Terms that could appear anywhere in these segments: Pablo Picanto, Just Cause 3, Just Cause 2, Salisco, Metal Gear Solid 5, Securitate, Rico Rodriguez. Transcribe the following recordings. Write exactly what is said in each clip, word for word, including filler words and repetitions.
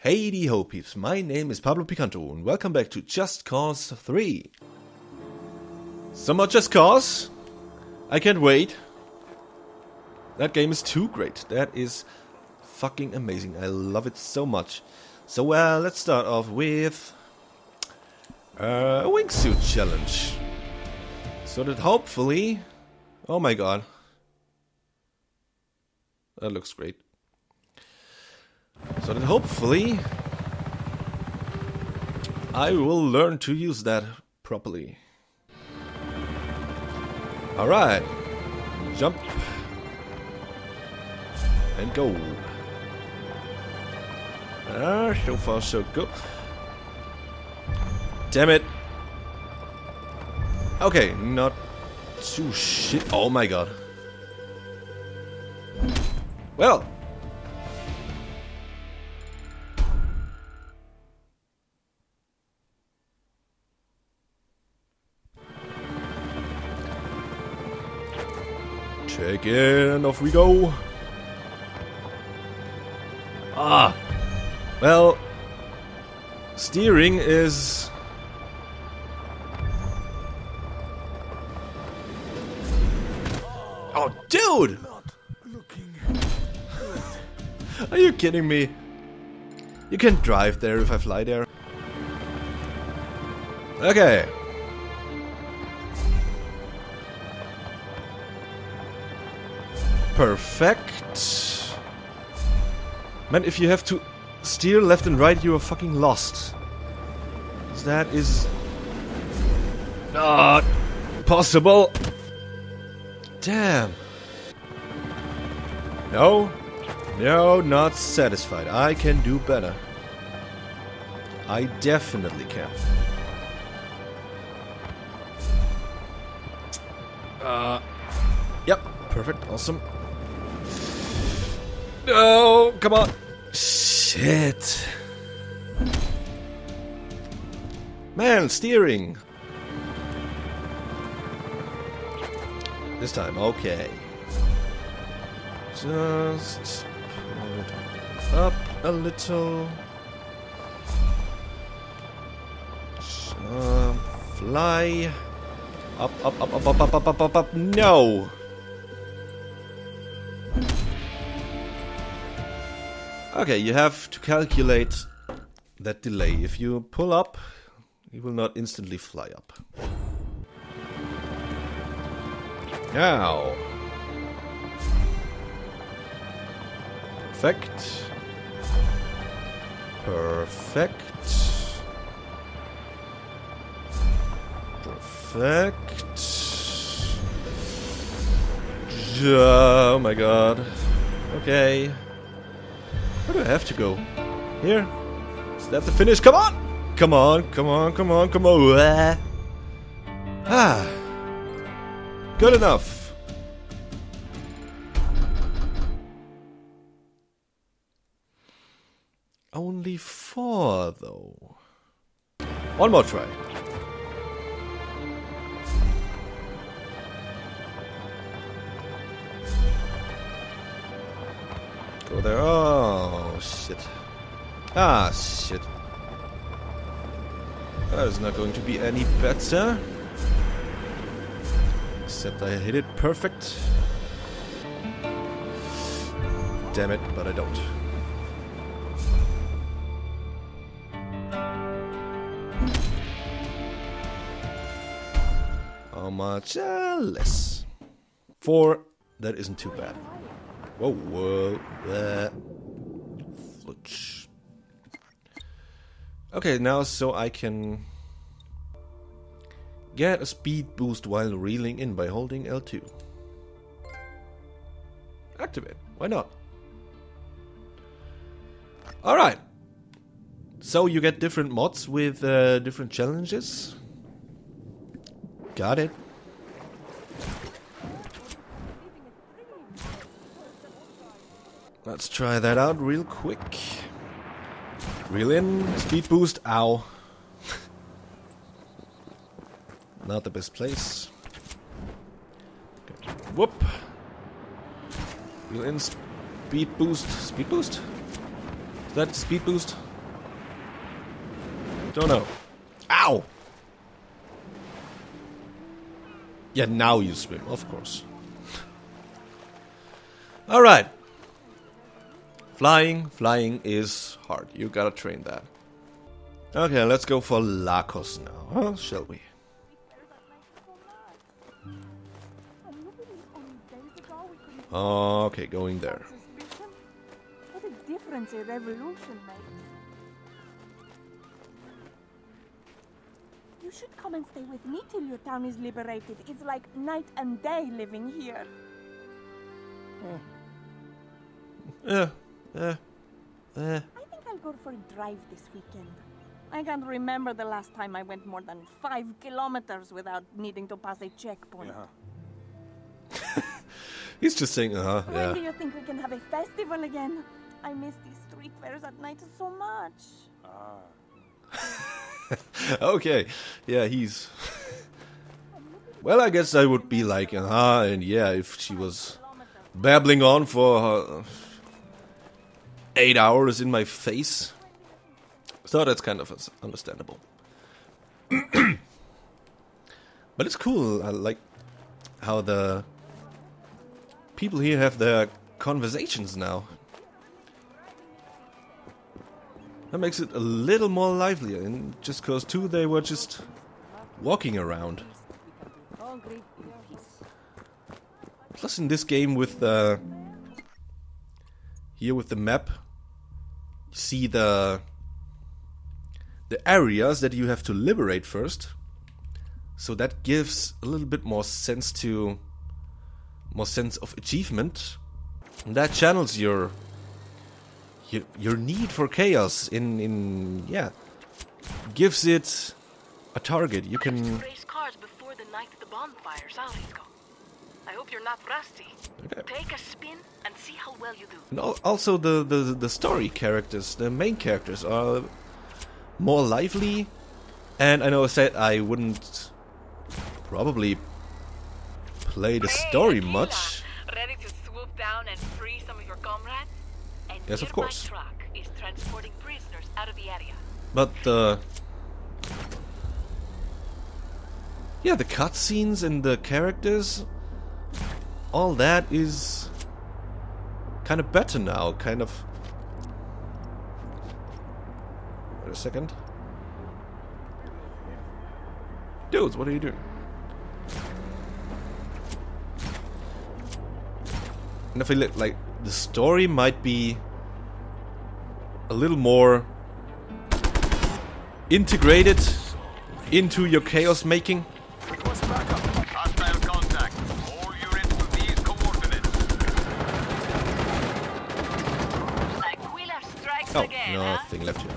Hey ho peeps, my name is Pablo Picanto and welcome back to Just Cause three. Some more Just Cause. I can't wait. That game is too great. That is fucking amazing. I love it so much. So uh, let's start off with uh, a wingsuit challenge. So that hopefully... Oh my god. That looks great. So then hopefully I will learn to use that properly. Alright. Jump. And go. Ah, so far so good. Damn it. Okay, not too shit. Oh my god. Well. Again, off we go. Ah, well, steering is oh, dude. Are you kidding me? You can drive there if I fly there. Okay. Perfect. Man, if you have to steer left and right, you are fucking lost. That is not possible. Damn. No. No, not satisfied. I can do better. I definitely can. Uh, yep. Perfect. Awesome. No, come on. Shit. Man, steering. This time, okay. Just pull it up a little. Uh, fly. Up, up, up, up, up, up, up, up, up, up. No. Okay, you have to calculate that delay. If you pull up, you will not instantly fly up. Now. Perfect. Perfect. Perfect. Oh my god. Okay. Where do I have to go? Here? Is that the finish? Come on! Come on, come on, come on, come on. Ah. Good enough. Only four, though. One more try. Go there. Oh, shit. Ah, shit. That is not going to be any better. Except I hit it perfect. Damn it, but I don't. How much less? Four. That isn't too bad. Whoa, whoa, uh, flutch. Okay, now so I can get a speed boost while reeling in by holding L two. Activate, why not? Alright. So you get different mods with uh, different challenges. Got it. Let's try that out real quick. Reel in, speed boost, ow. Not the best place. Okay. Whoop. Reel in, speed boost, speed boost? Is that speed boost? Don't know. Ow! Yeah, now you swim, of course. Alright. Flying. Flying is hard. You gotta train that. Okay, let's go for Lacos now, huh? Shall we? Okay, going there. What a difference a revolution made. You should come and stay with me till your town is liberated. It's like night and day living here. Yeah. Yeah. Yeah. Yeah. I think I'll go for a drive this weekend. I can't remember the last time I went more than five kilometers without needing to pass a checkpoint. Yeah. He's just saying, uh-huh, yeah. When do you think we can have a festival again? I miss these street fairs at night so much. Ah. Okay. Yeah, he's... Well, I guess I would be like, uh-huh, and yeah, if she was babbling on for her eight hours in my face. So that's kind of understandable. But it's cool. I like how the... people here have their conversations now. That makes it a little more livelier. In Just Cause two, they were just walking around. Plus in this game with the... Here with the map, you see the... the areas that you have to liberate first. So that gives a little bit more sense to... more sense of achievement, and that channels your, your your need for chaos in in yeah, gives it a target. You can race cars before the night of the bonfire. Salisco, I hope you're not rusty. Okay. Take a spin and see how well you do. And al also the, the the story characters, the main characters, are more lively. And I know I said I wouldn't probably play the story much. Ready to swoop down and free some of your comrades? And yes, of course. My truck is transporting prisoners out of the area. But the uh, yeah, the cutscenes and the characters, all that is kind of better now. Kind of. Wait a second, dudes. What are you doing? And I feel like the story might be a little more integrated into your chaos making. Oh, nothing left here.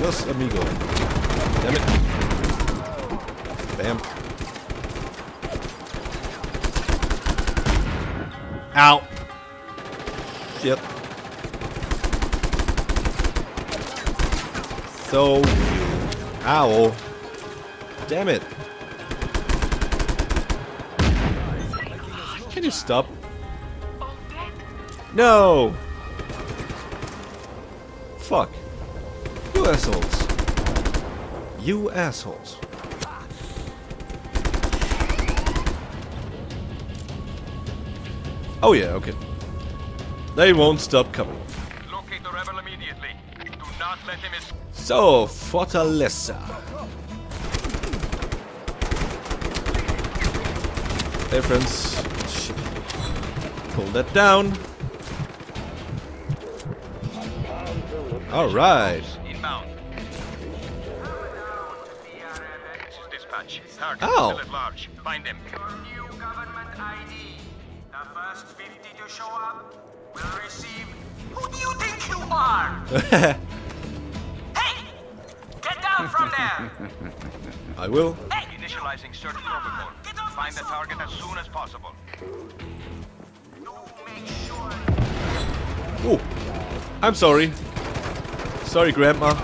Los amigo. Damn it. Bam. Ow. Yep. So. Ow. Damn it. Can you stop? No. Fuck. You assholes. You assholes. Oh yeah, okay. They won't stop coming. Locate the rebel immediately. Do not let him escape. So, Fortaleza. Hey friends. Shit. Pull that down. Alright. Oh. Still at large. Find them. Your new government I D. The first fifty to show up will receive. Who do you think you are? Hey! Get down from there! I will. Hey! Initializing search protocol. Find the target as soon as possible. Oh, I'm sorry. Sorry, Grandma.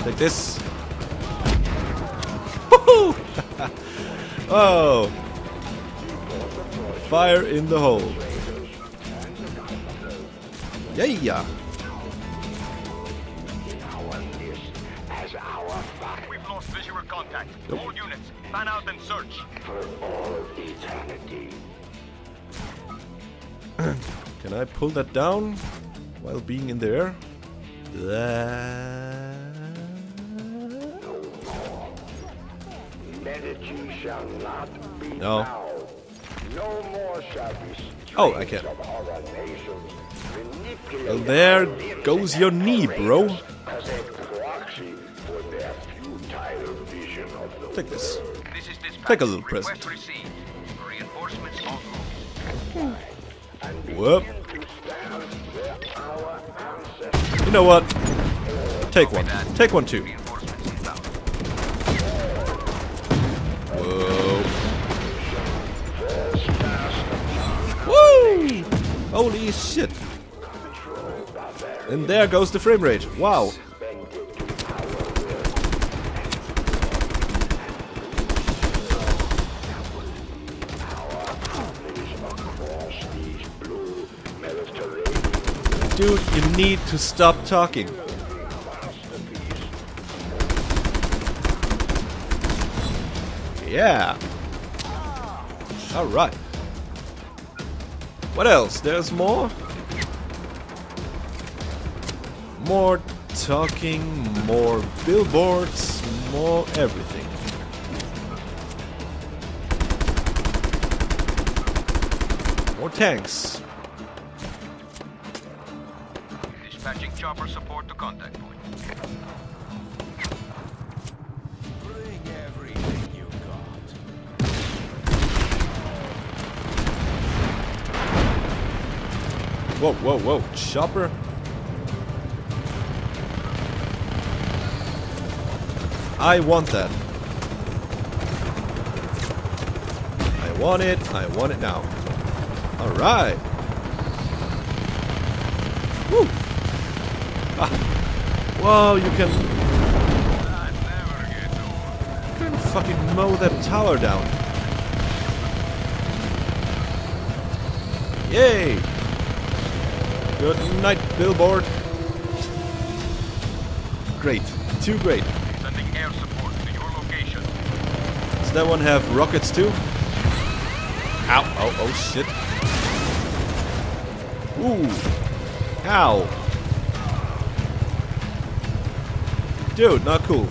Take this. Woohoo! Oh. Fire in the hole. Yeah, yeah. We've lost visual contact. Nope. All units, fan out and search. For all eternity. Can I pull that down while being in the air? No. Oh, I can. Well, there goes your knee, bro. Take this. Take a little present. Whoop. You know what? Take one. Take one too. Whoa. Woo! Holy shit. And there goes the frame rate. Wow. Dude, you need to stop talking. Yeah. Alright. What else? There's more? More talking, more billboards, more everything. More tanks. Dispatching chopper support to contact point. Bring everything you got. Whoa, whoa, whoa, chopper. I want that. I want it. I want it now. All right. Woo. Ah. Whoa, you can... You can fucking mow that tower down. Yay! Good night, billboard. Great. Too great. Sending air support to your location. Does that one have rockets too? Ow, oh, oh shit. Ooh. Ow. Dude, not cool.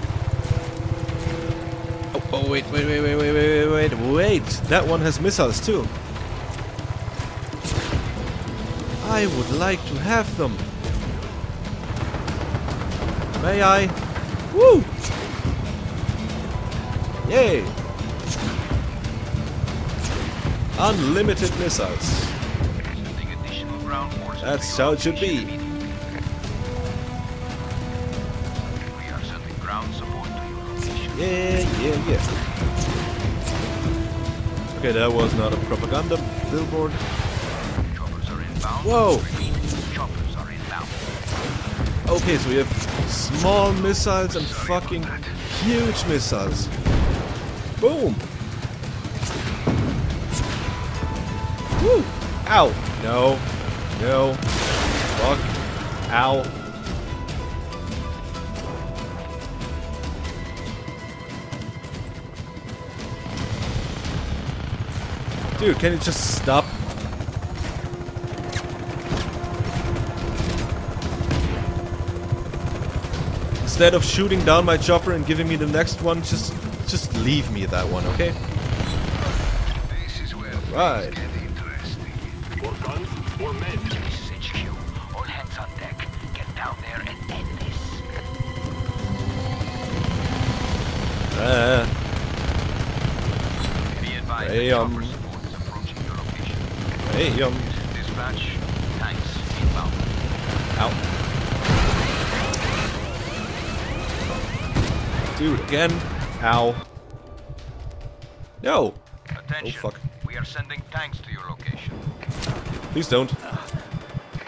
Oh, oh, wait, wait, wait, wait, wait, wait, wait, wait, wait. That one has missiles too. I would like to have them. May I? Woo! Yay! Unlimited missiles. That's how it should be. Yeah, yeah, yeah. Okay, that was not a propaganda billboard. Choppers are inbound. Whoa! Choppers are inbound. Okay, so we have small missiles and fucking huge missiles. Boom! Woo! Ow! No. No. Fuck. Ow. Dude, can you just stop? Instead of shooting down my chopper and giving me the next one, just just leave me that one, okay? This is where right. Get interesting. More guns, more men. This is H Q. All hands on deck. Get down there and end this. Uh, be advised. Hey, um, Hey, yo. Dispatch, tanks inbound. Ow. Dude, again. Ow. No. Attention. Oh, fuck. We are sending tanks to your location. Please don't.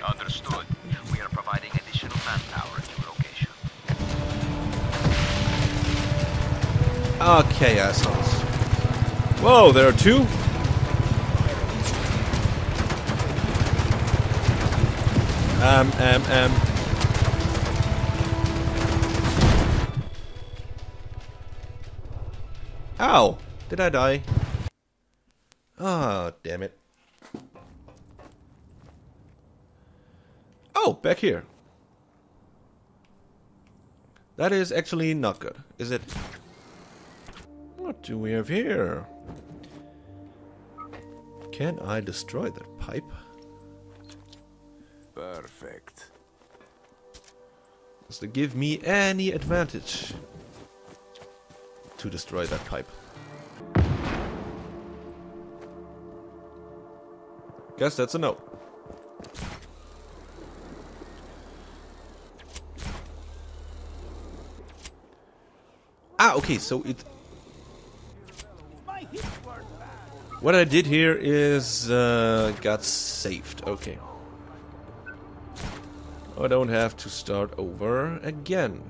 Understood. We are providing additional manpower at your location. Okay, assholes. Whoa, there are two? Um, um, um. Ow! Did I die? Ah, damn it. Oh, back here. That is actually not good, is it? What do we have here? Can I destroy that pipe? Perfect. Does it give me any advantage to destroy that pipe? Guess that's a no. Ah, okay, so it... What I did here is uh, got saved. Okay. I don't have to start over again.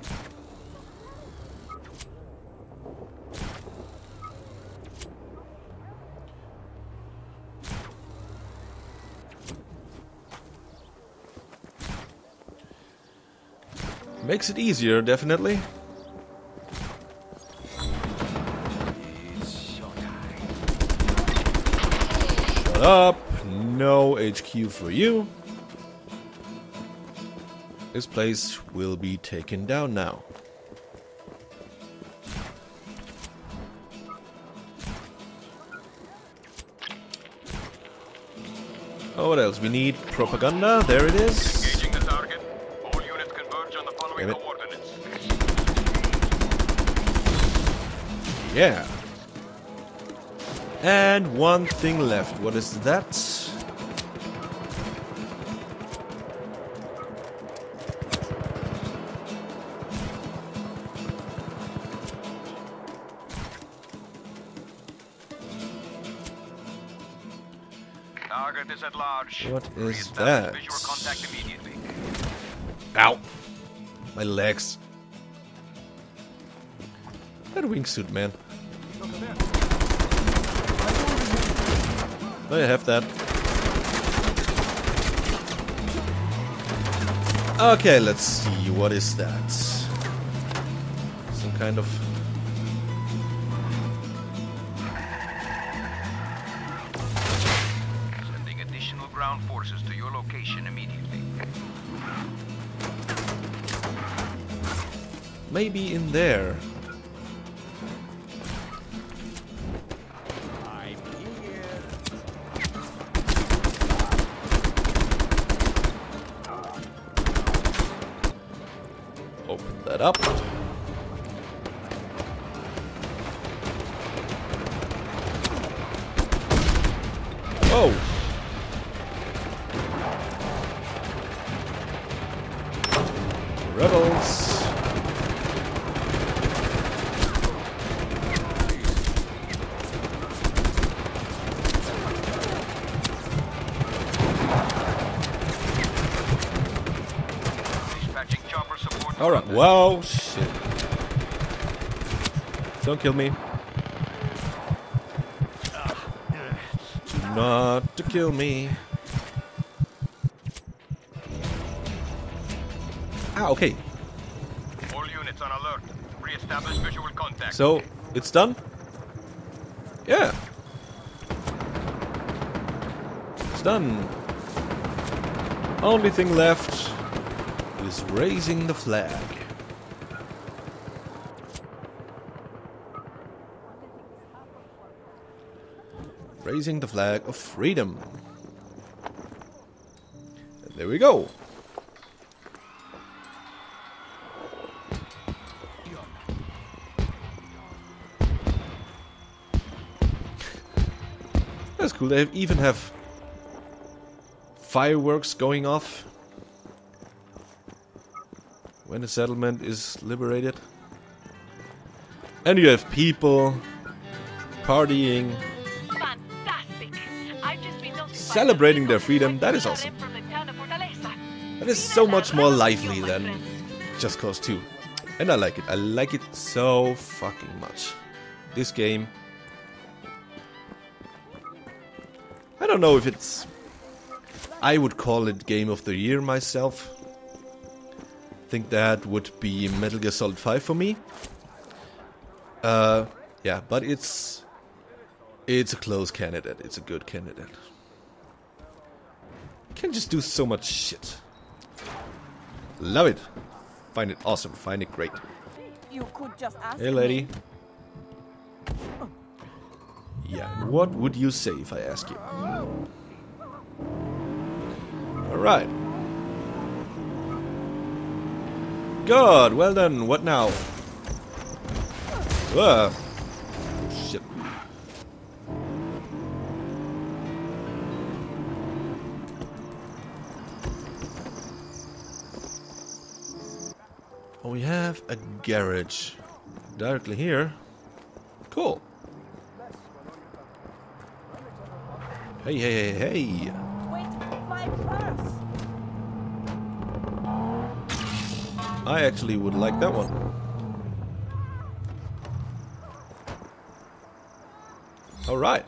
Makes it easier, definitely. Up, no H Q for you. This place will be taken down now. Oh, what else? We need propaganda. There it is. Engaging the target. All units converge on the following coordinates. Yeah. And one thing left. What is that? Target is at large. What is that? Visual contact immediately. Ow! My legs. That wingsuit, man. I have that. Okay, let's see. What is that? Some kind of... Sending additional ground forces to your location immediately. Maybe in there. Up. Whoa. Rebels. All right. Wow, shit. Don't kill me. Not to kill me. Ah, okay. All units on alert. Re-establish visual contact. So, it's done? Yeah. It's done. Only thing left is raising the flag. Raising the flag of freedom. And there we go. That's cool. They even have fireworks going off when the settlement is liberated. And you have people partying. Fantastic. I've just been celebrating their freedom. That is awesome. That is so much more lively than Just Cause two. And I like it. I like it so fucking much. this game. I don't know if it's... I would call it Game of the Year myself. I think that would be Metal Gear Solid five for me. Uh, yeah, but it's... It's a close candidate. It's a good candidate. Can just do so much shit. Love it. Find it awesome. Find it great. You could just ask hey, lady. Me. Yeah, and what would you say if I ask you? Alright. Good. Well done. What now? Whoa. Shit. We have a garage directly here. Cool. Hey, hey, hey, hey. Wait, my purse. I actually would like that one. All right.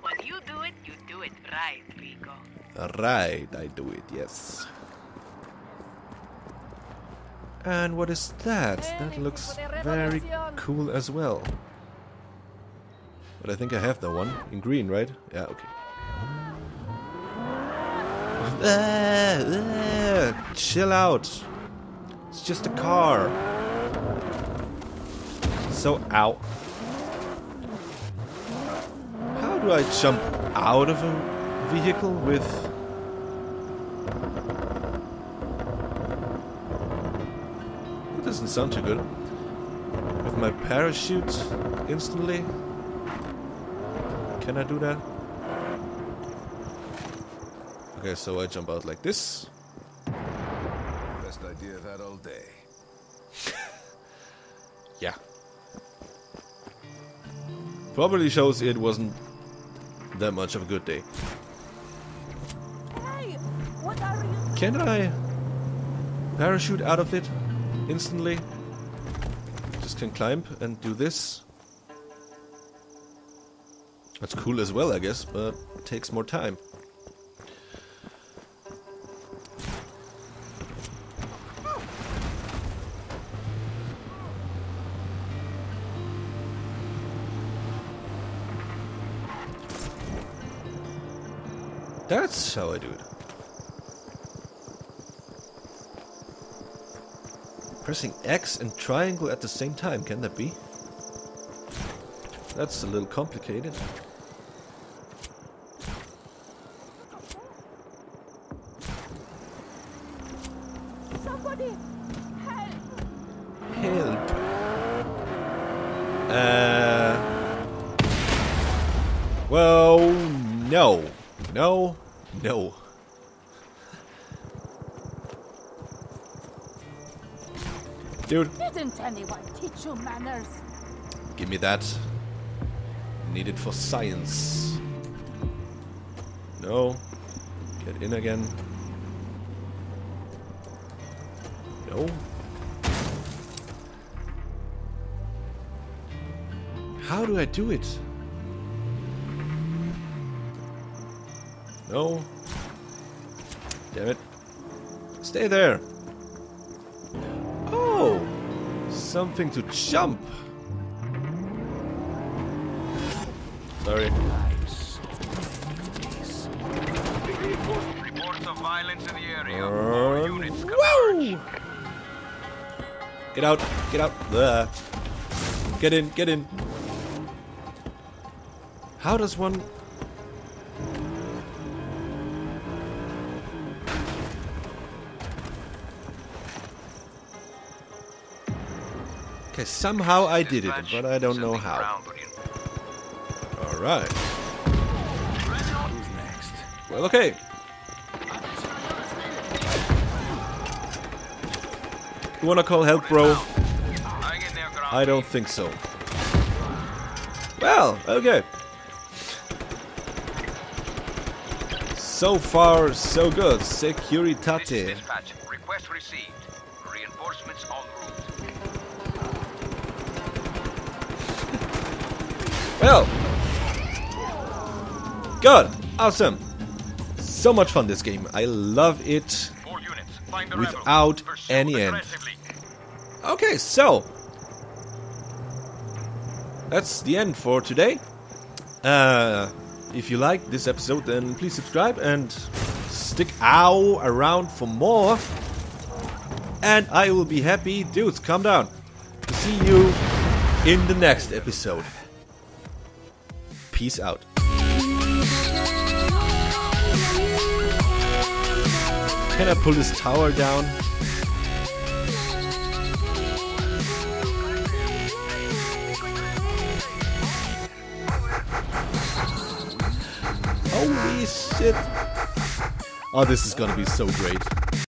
When you do it, you do it right, Rico. Right, I do it, yes. And what is that? That looks very cool as well. But I think I have that one. In green, right? Yeah, okay. Uh, uh, chill out. It's just a car. So, ow. How do I jump out of a vehicle with... Doesn't sound too good. With my parachute instantly. Can I do that? Okay, so I jump out like this. Best idea that all day. Yeah. Probably shows it wasn't that much of a good day. Hey, what are you? Can I parachute out of it? Instantly, just can climb and do this. That's cool as well, I guess, but it takes more time. That's how I do it. Pressing X and triangle at the same time, can that be? That's a little complicated. Somebody help! Help! Uh. Well, no. No, no. Dude. Didn't anyone teach you manners? Give me that. Need it for science. No. Get in again. No. How do I do it? No. Damn it. Stay there. Something to jump. Sorry. Reports of violence in the area. More units. Whoa! Get out! Get out! Blah. Get in! Get in! How does one? Okay, somehow I did it, but I don't know how. Alright. Who's next? Well, okay. You wanna call help, bro? I don't think so. Well, okay. So far, so good. Securitate. Request received. Reinforcements on route. Well. Good. Awesome. So much fun this game. I love it without any end. Okay, so that's the end for today. Uh, if you liked this episode, then please subscribe and stick ow around for more. And I will be happy, dudes, calm down, to see you in the next episode. Peace out. Can I pull this tower down? Holy shit! Oh, this is gonna be so great.